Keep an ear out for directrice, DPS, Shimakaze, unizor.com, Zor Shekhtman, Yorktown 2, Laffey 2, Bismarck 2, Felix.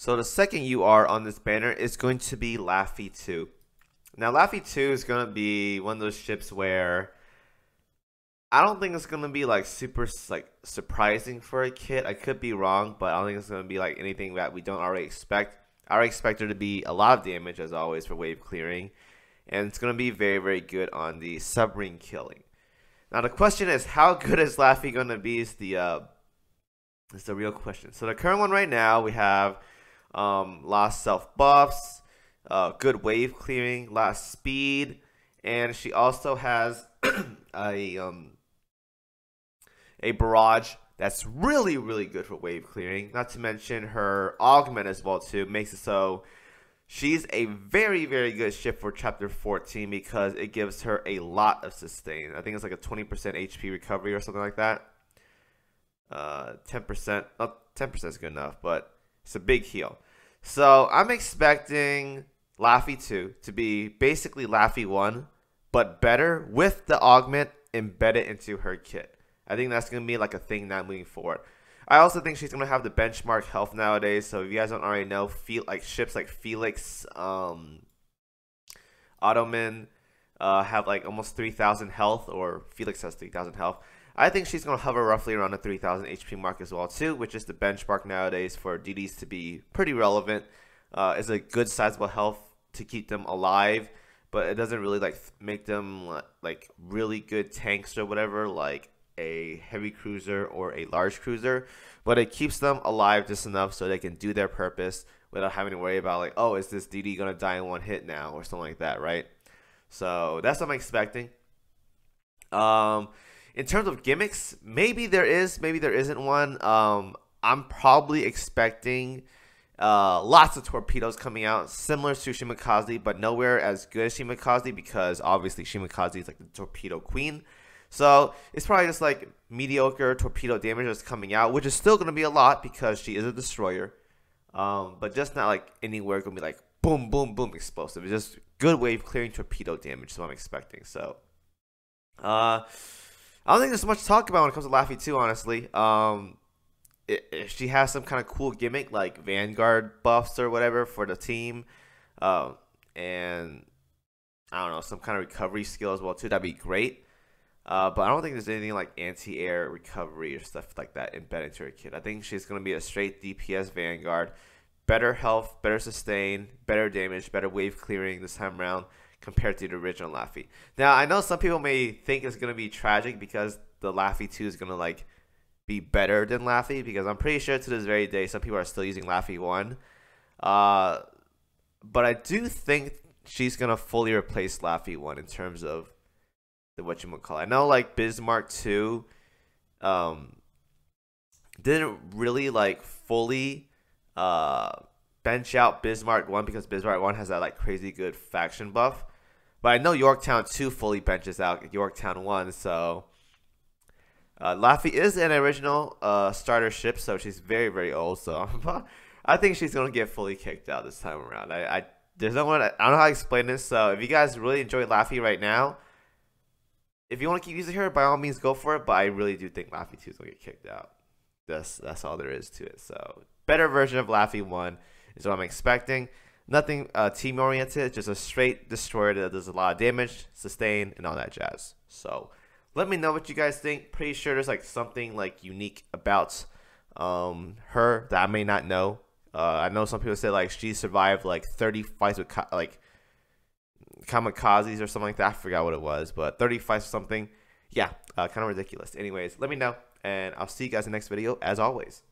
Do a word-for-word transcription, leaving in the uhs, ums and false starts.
So the second U R on this banner is going to be Laffey two. Now Laffey two is going to be one of those ships where I don't think it's going to be like super like surprising for a kid. I could be wrong, but I don't think it's going to be like anything that we don't already expect. I already expect there to be a lot of damage as always for wave clearing. And it's going to be very, very good on the submarine killing. Now the question is, how good is Laffey going to be is the, uh, is the real question. So the current one right now, we have um, lost self buffs, uh, good wave clearing, lost speed. And she also has a, um, a barrage that's really, really good for wave clearing. Not to mention her augment as well too, makes it so she's a very, very good ship for chapter fourteen because it gives her a lot of sustain. I think it's like a twenty percent H P recovery or something like that. Uh, ten percent, not ten percent is good enough, but it's a big heal. So I'm expecting Laffey two to be basically Laffey one, but better with the augment embedded into her kit. I think that's going to be like a thing now moving forward. I also think she's going to have the benchmark health nowadays, so if you guys don't already know, feel like ships like Felix, um, Ottoman uh, have like almost three thousand health, or Felix has three thousand health. I think she's going to hover roughly around the three thousand H P mark as well too, which is the benchmark nowadays for D Ds to be pretty relevant. Uh, it's a good sizable health to keep them alive, but it doesn't really like make them like really good tanks or whatever, like a heavy cruiser or a large cruiser, but it keeps them alive just enough so they can do their purpose without having to worry about like, oh, is this D D gonna die in one hit now or something like that, right? So that's what I'm expecting. Um, in terms of gimmicks, maybe there is, maybe there isn't one. Um, I'm probably expecting uh, lots of torpedoes coming out, similar to Shimakaze, but nowhere as good as Shimakaze because obviously Shimakaze is like the torpedo queen. So it's probably just like mediocre torpedo damage that's coming out, which is still going to be a lot because she is a destroyer. Um, but just not like anywhere going to be like boom, boom, boom explosive. It's just good wave clearing torpedo damage is what I'm expecting. So uh, I don't think there's much to talk about when it comes to Laffey two, honestly. Um, if she has some kind of cool gimmick like Vanguard buffs or whatever for the team uh, and I don't know, some kind of recovery skill as well too, that'd be great. Uh, but I don't think there's anything like anti-air recovery or stuff like that embedded to her kit. I think she's going to be a straight D P S Vanguard. Better health, better sustain, better damage, better wave clearing this time around compared to the original Laffey. Now, I know some people may think it's going to be tragic because the Laffey two is going to like be better than Laffey, because I'm pretty sure to this very day some people are still using Laffey one. Uh, but I do think she's going to fully replace Laffey one in terms of what you would call it. I know like Bismarck two um, didn't really like fully uh, bench out Bismarck one because Bismarck one has that like crazy good faction buff, but I know Yorktown two fully benches out Yorktown one. So uh, Laffey is an original uh, starter ship, so she's very very old, so I think she's gonna get fully kicked out this time around. I, I there's no one I don't know how to explain this, so if you guys really enjoy Laffey right now, if you want to keep using her, by all means, go for it. But I really do think Laffey two is going to get kicked out. That's, that's all there is to it. So better version of Laffey one is what I'm expecting. Nothing uh, team-oriented, just a straight destroyer that does a lot of damage, sustain, and all that jazz. So let me know what you guys think. Pretty sure there's like something like unique about um, her that I may not know. Uh, I know some people say like she survived like thirty fights with like kamikazes or something like that. I forgot what it was, but thirty fights or something. Yeah, uh, kind of ridiculous. Anyways, let me know, and I'll see you guys in the next video as always.